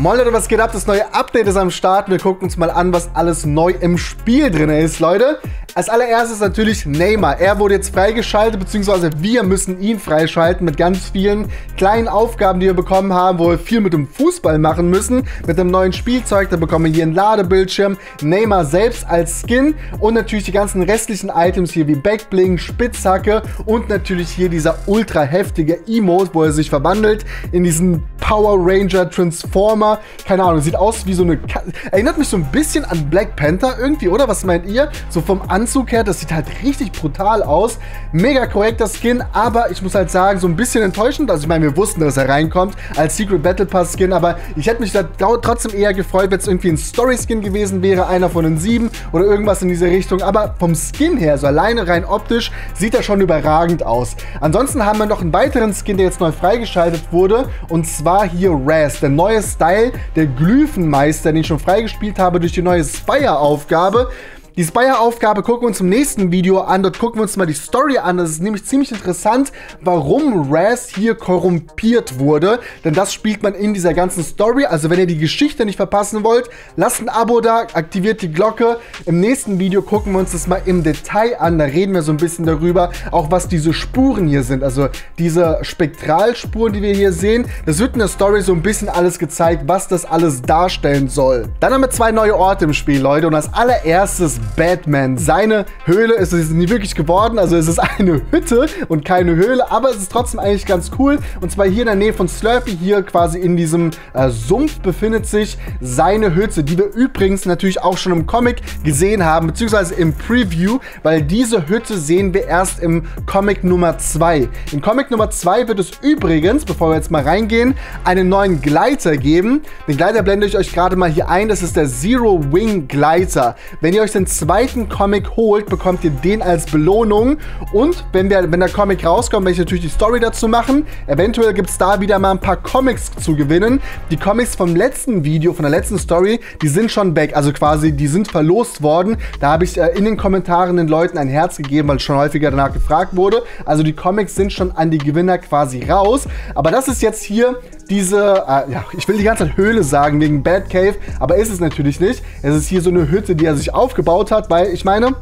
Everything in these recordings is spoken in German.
Moin Leute, was geht ab? Das neue Update ist am Start. Wir gucken uns mal an, was alles neu im Spiel drin ist, Leute. Als allererstes natürlich Neymar. Er wurde jetzt freigeschaltet, beziehungsweise wir müssen ihn freischalten mit ganz vielen kleinen Aufgaben, die wir bekommen haben, wo wir viel mit dem Fußball machen müssen. Mit dem neuen Spielzeug, da bekommen wir hier einen Ladebildschirm, Neymar selbst als Skin und natürlich die ganzen restlichen Items hier wie Backbling, Spitzhacke und natürlich hier dieser ultra heftige Emote, wo er sich verwandelt in diesen Power Ranger Transformer. Keine Ahnung, sieht aus wie so eine... Erinnert mich so ein bisschen an Black Panther irgendwie, oder? Was meint ihr? So vom Anzug her, das sieht halt richtig brutal aus. Mega korrekter Skin, aber ich muss halt sagen, so ein bisschen enttäuschend. Also ich meine, wir wussten, dass er reinkommt als Secret Battle Pass Skin, aber ich hätte mich da trotzdem eher gefreut, wenn es irgendwie ein Story Skin gewesen wäre, einer von den 7 oder irgendwas in diese Richtung. Aber vom Skin her, so alleine rein optisch, sieht er schon überragend aus. Ansonsten haben wir noch einen weiteren Skin, der jetzt neu freigeschaltet wurde, und zwar hier Raz, der neue Style. Der Glyphenmeister, den ich schon freigespielt habe durch die neue Spire-Aufgabe. Die Spire-Aufgabe gucken wir uns im nächsten Video an. Dort gucken wir uns mal die Story an. Das ist nämlich ziemlich interessant, warum Raz hier korrumpiert wurde. Denn das spielt man in dieser ganzen Story. Also wenn ihr die Geschichte nicht verpassen wollt, lasst ein Abo da, aktiviert die Glocke. Im nächsten Video gucken wir uns das mal im Detail an. Da reden wir so ein bisschen darüber, auch was diese Spuren hier sind. Also diese Spektralspuren, die wir hier sehen. Das wird in der Story so ein bisschen alles gezeigt, was das alles darstellen soll. Dann haben wir zwei neue Orte im Spiel, Leute. Und als allererstes Batman. Seine Höhle ist es nie wirklich geworden, also es ist eine Hütte und keine Höhle, aber es ist trotzdem eigentlich ganz cool. Und zwar hier in der Nähe von Slurpee, hier quasi in diesem Sumpf befindet sich seine Hütte, die wir übrigens natürlich auch schon im Comic gesehen haben, beziehungsweise im Preview, weil diese Hütte sehen wir erst im Comic Nummer 2. Im Comic Nummer 2 wird es übrigens, bevor wir jetzt mal reingehen, einen neuen Gleiter geben. Den Gleiter blende ich euch gerade mal hier ein, das ist der Zero Wing Gleiter. Wenn ihr euch den zweiten Comic holt, bekommt ihr den als Belohnung. Und wenn der Comic rauskommt, werde ich natürlich die Story dazu machen. Eventuell gibt es da wieder mal ein paar Comics zu gewinnen. Die Comics vom letzten Video, von der letzten Story, die sind schon weg. Also quasi, die sind verlost worden. Da habe ich in den Kommentaren den Leuten ein Herz gegeben, weil schon häufiger danach gefragt wurde. Also die Comics sind schon an die Gewinner quasi raus. Aber das ist jetzt hier diese, ja, ich will die ganze Zeit Höhle sagen, wegen Bad Cave, aber ist es natürlich nicht. Es ist hier so eine Hütte, die er sich aufgebaut hat, weil ich meine,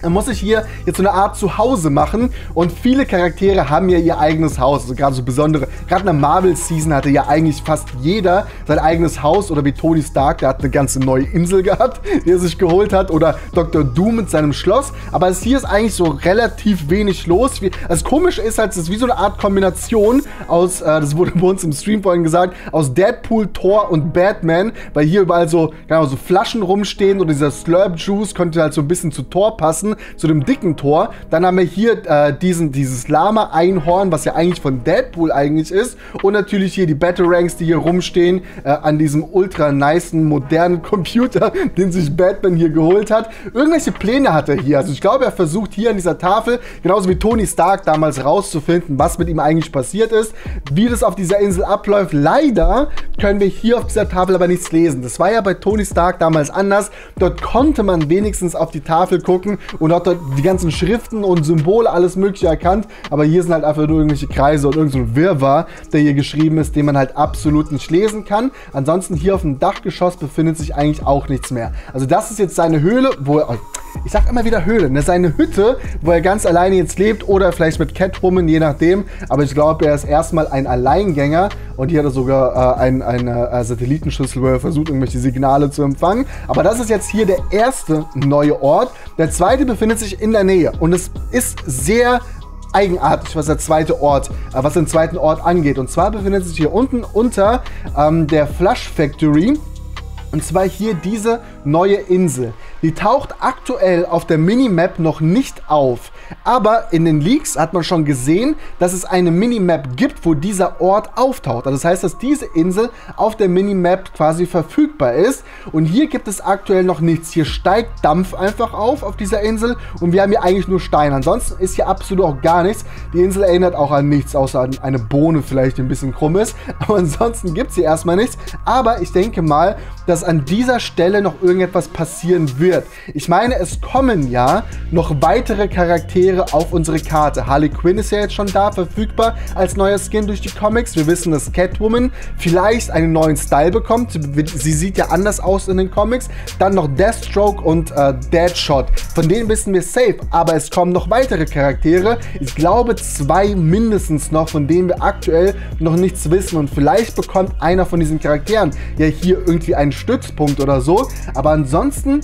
er muss sich hier jetzt so eine Art Zuhause machen und viele Charaktere haben ja ihr eigenes Haus, also gerade so besondere, gerade in der Marvel-Season hatte ja eigentlich fast jeder sein eigenes Haus oder wie Tony Stark, der hat eine ganze neue Insel gehabt, die er sich geholt hat oder Dr. Doom mit seinem Schloss, aber hier ist eigentlich so relativ wenig los. Das Komische ist halt, es ist wie so eine Art Kombination aus, das wurde bei uns im Stream vorhin gesagt, aus Deadpool, Thor und Batman, weil hier überall so, genau, so Flaschen rumstehen und dieser Slurp-Juice könnte halt so ein bisschen zu Thor passen, zu dem dicken Thor. Dann haben wir hier dieses Lama-Einhorn, was ja eigentlich von Deadpool eigentlich ist. Und natürlich hier die Batarangs, die hier rumstehen, an diesem ultra nicen, modernen Computer, den sich Batman hier geholt hat. Irgendwelche Pläne hat er hier. Also ich glaube, er versucht hier an dieser Tafel, genauso wie Tony Stark damals rauszufinden, was mit ihm eigentlich passiert ist, wie das auf dieser Insel abläuft. Leider können wir hier auf dieser Tafel aber nichts lesen. Das war ja bei Tony Stark damals anders. Dort konnte man wenigstens auf die Tafel gucken und hat dort die ganzen Schriften und Symbole, alles mögliche erkannt, aber hier sind halt einfach nur irgendwelche Kreise und irgend so ein Wirrwarr, der hier geschrieben ist, den man halt absolut nicht lesen kann. Ansonsten hier auf dem Dachgeschoss befindet sich eigentlich auch nichts mehr. Also das ist jetzt seine Höhle, wo er, ich sag immer wieder Höhle, ne? Seine Hütte, wo er ganz alleine jetzt lebt oder vielleicht mit Catwoman, je nachdem, aber ich glaube, er ist erstmal ein Alleingänger und hier hat er sogar eine Satellitenschüssel, wo er versucht, irgendwelche Signale zu empfangen. Aber das ist jetzt hier der erste neue Ort. Der zweite befindet sich in der Nähe und es ist sehr eigenartig, was was den zweiten Ort angeht. Und zwar befindet sich hier unten unter der Flush Factory. Und zwar hier diese neue Insel. Die taucht aktuell auf der Minimap noch nicht auf. Aber in den Leaks hat man schon gesehen, dass es eine Minimap gibt, wo dieser Ort auftaucht. Also das heißt, dass diese Insel auf der Minimap quasi verfügbar ist. Und hier gibt es aktuell noch nichts. Hier steigt Dampf einfach auf dieser Insel. Und wir haben hier eigentlich nur Stein. Ansonsten ist hier absolut auch gar nichts. Die Insel erinnert auch an nichts, außer an eine Bohne vielleicht, die ein bisschen krumm ist. Aber ansonsten gibt es hier erstmal nichts. Aber ich denke mal, dass an dieser Stelle noch irgendetwas passieren wird. Ich meine, es kommen ja noch weitere Charaktere auf unsere Karte. Harley Quinn ist ja jetzt schon da, verfügbar als neuer Skin durch die Comics. Wir wissen, dass Catwoman vielleicht einen neuen Style bekommt. Sie sieht ja anders aus in den Comics. Dann noch Deathstroke und Deadshot. Von denen wissen wir safe, aber es kommen noch weitere Charaktere. Ich glaube 2 mindestens noch, von denen wir aktuell noch nichts wissen. Und vielleicht bekommt einer von diesen Charakteren ja hier irgendwie einen Stützpunkt oder so. Aber ansonsten,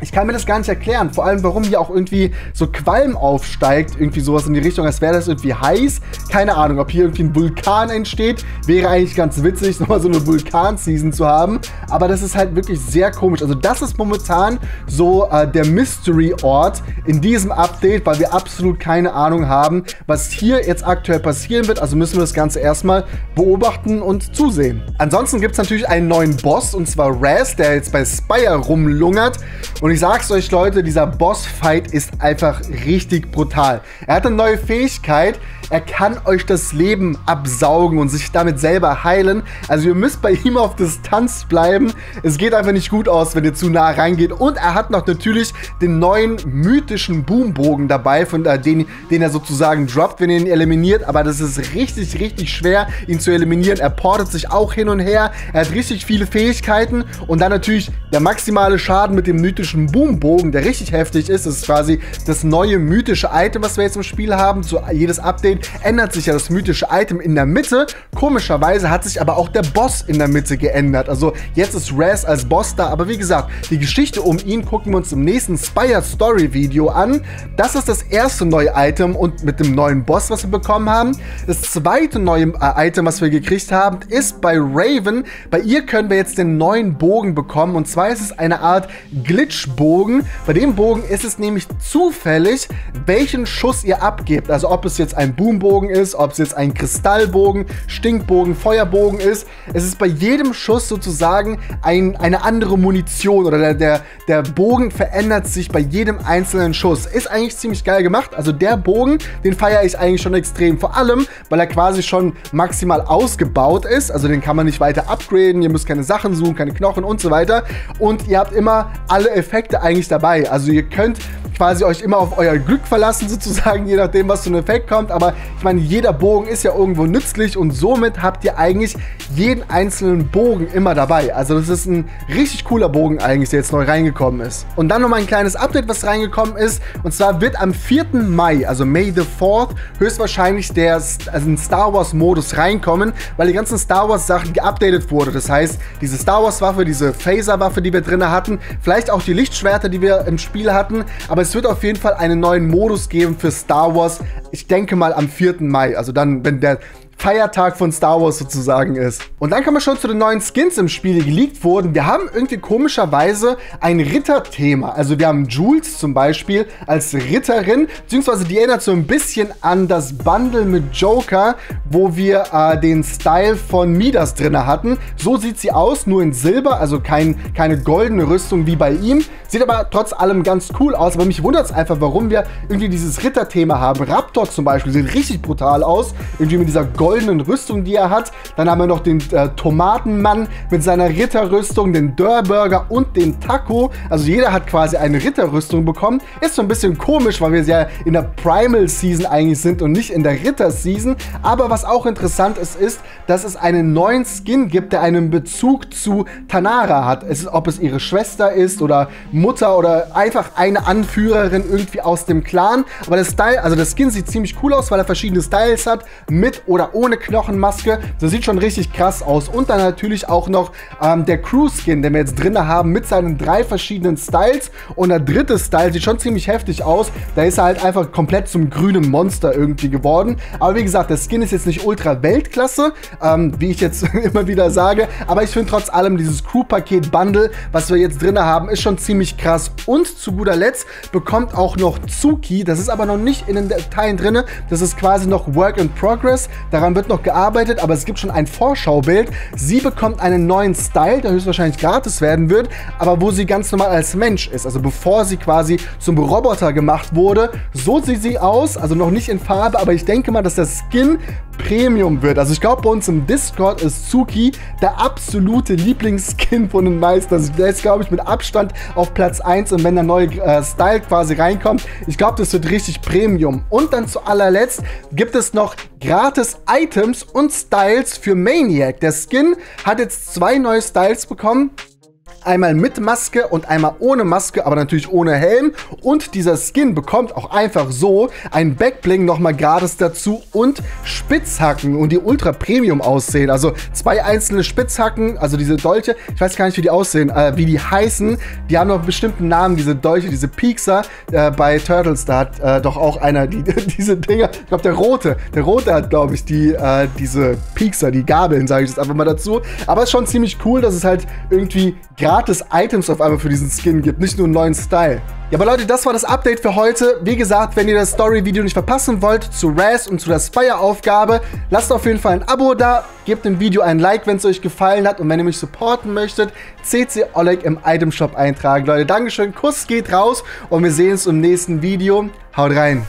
ich kann mir das gar nicht erklären. Vor allem, warum hier auch irgendwie so Qualm aufsteigt. Irgendwie sowas in die Richtung, als wäre das irgendwie heiß. Keine Ahnung, ob hier irgendwie ein Vulkan entsteht. Wäre eigentlich ganz witzig, nochmal so eine Vulkan-Season zu haben. Aber das ist halt wirklich sehr komisch. Also das ist momentan so der Mystery-Ort in diesem Update, weil wir absolut keine Ahnung haben, was hier jetzt aktuell passieren wird. Also müssen wir das Ganze erstmal beobachten und zusehen. Ansonsten gibt es natürlich einen neuen Boss, und zwar Raz, der jetzt bei Spire rumlungert. Und ich sag's euch, Leute, dieser Boss-Fight ist einfach richtig brutal. Er hat eine neue Fähigkeit, er kann euch das Leben absaugen und sich damit selber heilen. Also ihr müsst bei ihm auf Distanz bleiben. Es geht einfach nicht gut aus, wenn ihr zu nah reingeht. Und er hat noch natürlich den neuen mythischen Boombogen dabei, von den er sozusagen droppt, wenn ihr ihn eliminiert. Aber das ist richtig, richtig schwer, ihn zu eliminieren. Er portet sich auch hin und her. Er hat richtig viele Fähigkeiten. Und dann natürlich der maximale Schaden mit dem mythischen Boombogen, der richtig heftig ist. Das ist quasi das neue mythische Item, was wir jetzt im Spiel haben. Zu jedes Update ändert sich ja das mythische Item in der Mitte. Komischerweise hat sich aber auch der Boss in der Mitte geändert. Also jetzt ist Raz als Boss da. Aber wie gesagt, die Geschichte um ihn gucken wir uns im nächsten Spire Story Video an. Das ist das erste neue Item und mit dem neuen Boss, was wir bekommen haben. Das zweite neue Item, was wir gekriegt haben, ist bei Raven. Bei ihr können wir jetzt den neuen Bogen bekommen. Und zwar ist es eine Art Glitch Bogen. Bei dem Bogen ist es nämlich zufällig, welchen Schuss ihr abgebt. Also ob es jetzt ein Boombogen ist, ob es jetzt ein Kristallbogen, Stinkbogen, Feuerbogen ist. Es ist bei jedem Schuss sozusagen eine andere Munition oder der Bogen verändert sich bei jedem einzelnen Schuss. Ist eigentlich ziemlich geil gemacht. Also der Bogen, den feiere ich eigentlich schon extrem. Vor allem, weil er quasi schon maximal ausgebaut ist. Also den kann man nicht weiter upgraden. Ihr müsst keine Sachen suchen, keine Knochen und so weiter. Und ihr habt immer alle Effekte eigentlich dabei. Also ihr könnt quasi euch immer auf euer Glück verlassen sozusagen, je nachdem, was für ein Effekt kommt. Aber ich meine, jeder Bogen ist ja irgendwo nützlich und somit habt ihr eigentlich jeden einzelnen Bogen immer dabei. Also das ist ein richtig cooler Bogen eigentlich, der jetzt neu reingekommen ist. Und dann nochmal ein kleines Update, was reingekommen ist. Und zwar wird am 4. Mai, also May the 4th, höchstwahrscheinlich ein Star Wars Modus reinkommen, weil die ganzen Star Wars Sachen geupdatet wurde. Das heißt, diese Star Wars Waffe, diese Phaser Waffe, die wir drin hatten, vielleicht auch die Lichtschwerter, die wir im Spiel hatten, aber es wird auf jeden Fall einen neuen Modus geben für Star Wars. Ich denke mal am 4. Mai, also dann, wenn der Feiertag von Star Wars sozusagen ist. Und dann kommen wir schon zu den neuen Skins im Spiel, die geleakt wurden. Wir haben irgendwie komischerweise ein Ritterthema. Also wir haben Jules zum Beispiel als Ritterin, beziehungsweise die erinnert so ein bisschen an das Bundle mit Joker, wo wir den Style von Midas drin hatten. So sieht sie aus, nur in Silber, also keine goldene Rüstung wie bei ihm. Sieht aber trotz allem ganz cool aus, aber mich wundert es einfach, warum wir irgendwie dieses Ritterthema haben. Raptor zum Beispiel sieht richtig brutal aus, irgendwie mit dieser goldenen Rüstung, die er hat. Dann haben wir noch den Tomatenmann mit seiner Ritterrüstung, den Dörr Burger und den Taco. Also jeder hat quasi eine Ritterrüstung bekommen. Ist so ein bisschen komisch, weil wir ja in der Primal Season eigentlich sind und nicht in der Ritter Season. Aber was auch interessant ist, ist, dass es einen neuen Skin gibt, der einen Bezug zu Tanara hat. Ob es ihre Schwester ist oder Mutter oder einfach eine Anführerin irgendwie aus dem Clan. Aber der Style, also der Skin sieht ziemlich cool aus, weil er verschiedene Styles hat, mit oder ohne Knochenmaske. Das sieht schon richtig krass aus. Und dann natürlich auch noch der Crew-Skin, den wir jetzt drin haben, mit seinen 3 verschiedenen Styles. Und der dritte Style sieht schon ziemlich heftig aus. Da ist er halt einfach komplett zum grünen Monster irgendwie geworden. Aber wie gesagt, der Skin ist jetzt nicht ultra Weltklasse, wie ich jetzt immer wieder sage. Aber ich finde trotz allem dieses Crew-Paket-Bundle, was wir jetzt drin haben, ist schon ziemlich krass. Und zu guter Letzt bekommt auch noch Zuki. Das ist aber noch nicht in den Teilen drin. Das ist quasi noch Work in Progress. Daran wird noch gearbeitet, aber es gibt schon ein Vorschaubild. Sie bekommt einen neuen Style, der höchstwahrscheinlich gratis werden wird, aber wo sie ganz normal als Mensch ist. Also bevor sie quasi zum Roboter gemacht wurde. So sieht sie aus, also noch nicht in Farbe, aber ich denke mal, dass der Skin Premium wird. Also ich glaube, bei uns im Discord ist Zuki der absolute Lieblingsskin von den meisten. Also der ist, glaube ich, mit Abstand auf Platz 1 und wenn der neue Style quasi reinkommt, ich glaube, das wird richtig Premium. Und dann zu allerletzt gibt es noch gratis Items und Styles für Maniac. Der Skin hat jetzt 2 neue Styles bekommen. Einmal mit Maske und einmal ohne Maske, aber natürlich ohne Helm. Und dieser Skin bekommt auch einfach so einen Backbling nochmal gratis dazu und Spitzhacken und die Ultra Premium aussehen. Also 2 einzelne Spitzhacken, also diese Dolche, ich weiß gar nicht, wie die aussehen, wie die heißen. Die haben noch einen bestimmten Namen, diese Dolche, diese Piekser. Bei Turtles, da hat doch auch einer diese Dinger, ich glaube der Rote hat, glaube ich, diese Piekser, die Gabeln, sage ich jetzt einfach mal dazu. Aber es ist schon ziemlich cool, dass es halt irgendwie gratis Items auf einmal für diesen Skin gibt, nicht nur einen neuen Style. Ja, aber Leute, das war das Update für heute. Wie gesagt, wenn ihr das Story-Video nicht verpassen wollt zu Raz und zu der Spire-Aufgabe, lasst auf jeden Fall ein Abo da, gebt dem Video ein Like, wenn es euch gefallen hat und wenn ihr mich supporten möchtet, CC Oleg im Itemshop eintragen. Leute, Dankeschön, Kuss geht raus und wir sehen uns im nächsten Video. Haut rein!